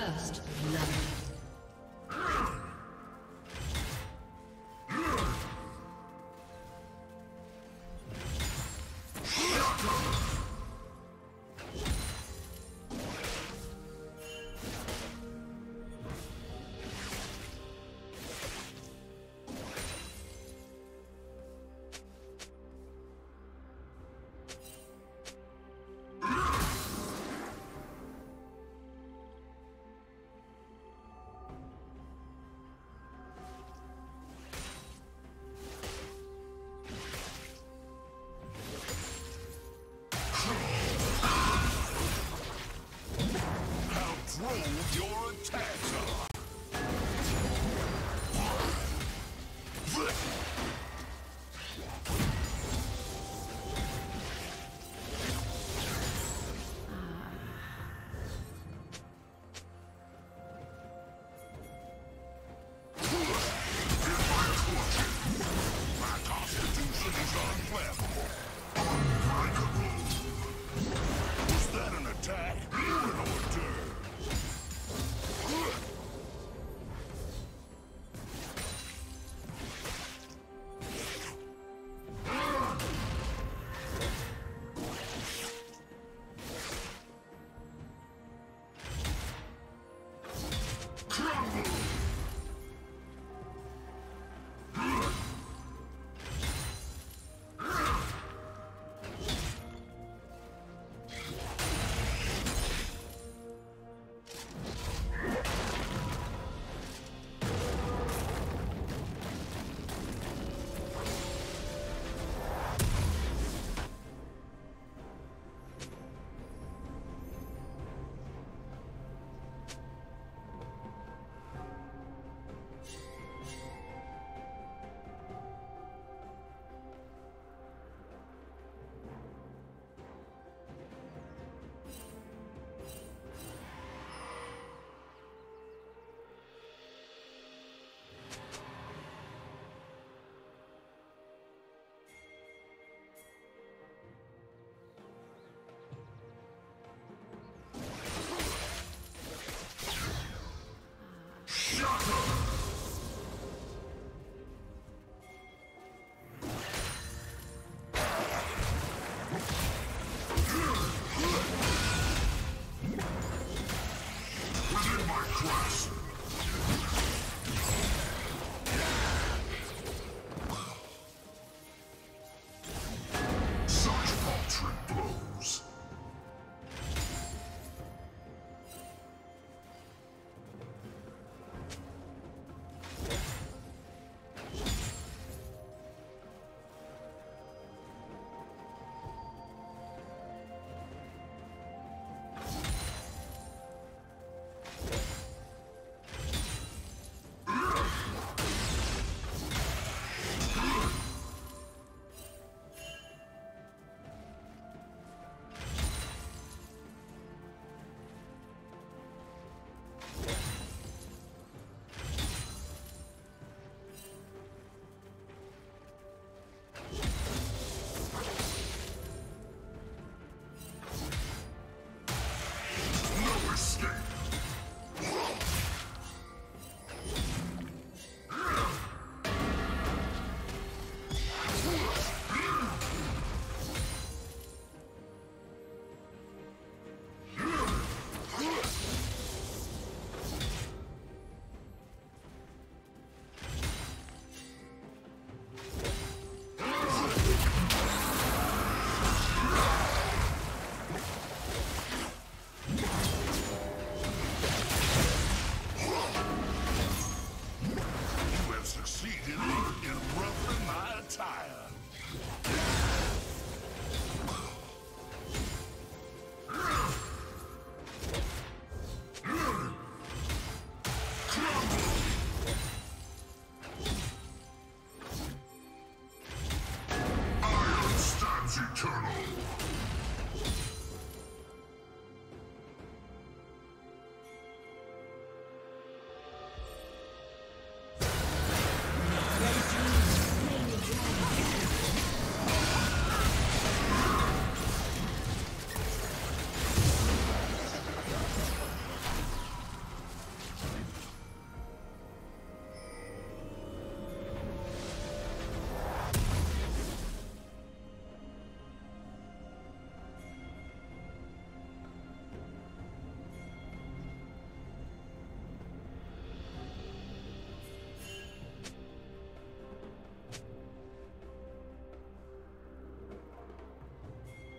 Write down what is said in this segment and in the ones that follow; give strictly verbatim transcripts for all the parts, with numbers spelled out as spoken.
First love.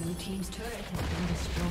Blue team's turret has been destroyed.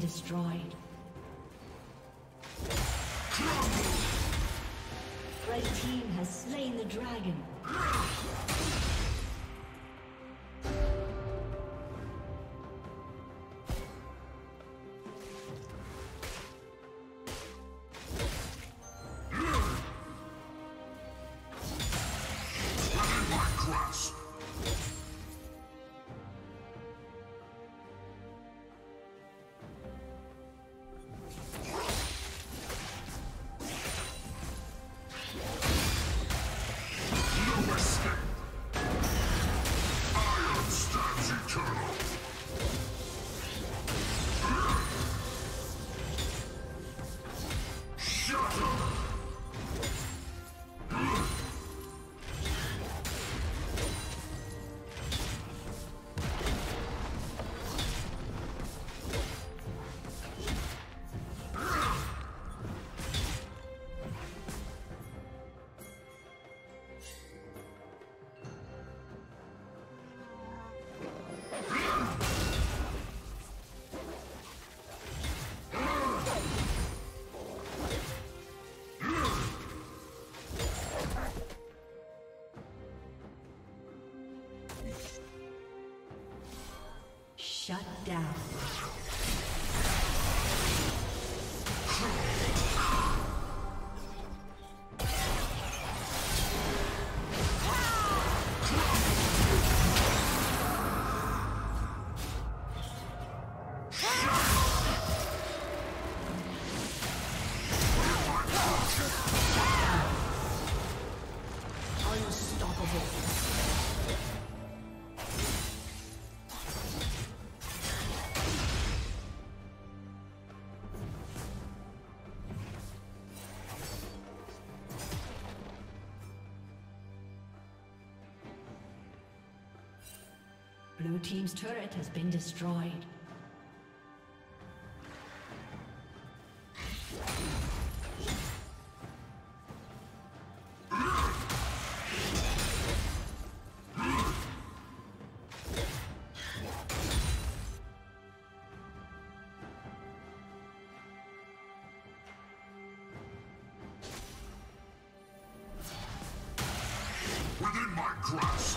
Destroyed. Red team has slain the dragon. Shut down. Blue team's turret has been destroyed. Within my grasp.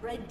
Red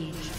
Rampage.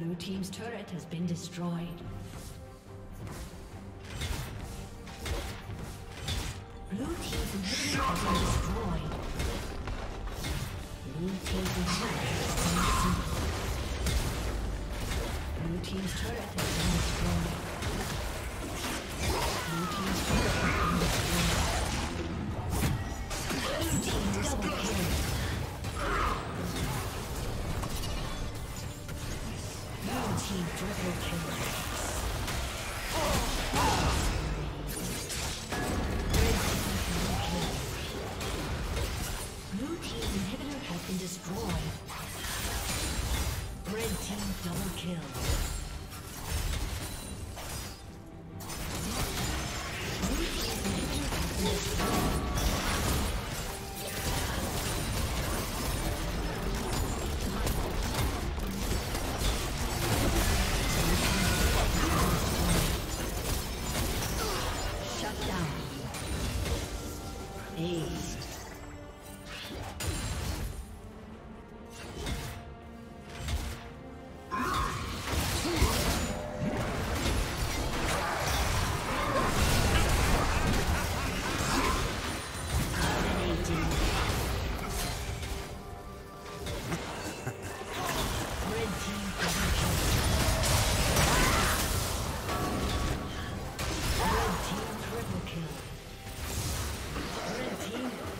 Blue team's turret has been destroyed. Blue team's inhibitor has been destroyed. Blue team's inhibitor has been destroyed. Blue team's turret has been destroyed. Blue team's turret has been destroyed. Blue team's double kill. Team triple kill. Oh, oh. Red team double kill. Blue team's inhibitor has been destroyed. Red team double kill. Blue team's inhibitor has been destroyed.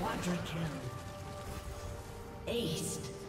Quadra kill. Aced.